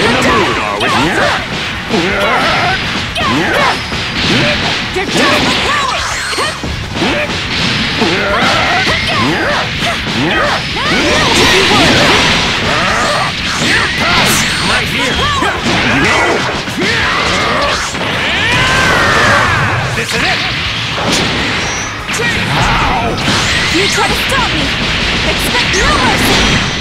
In the mood, are we? Get down the power! Your pass! Right here! This is it! Ow! You try to stop me! Expect no mercy!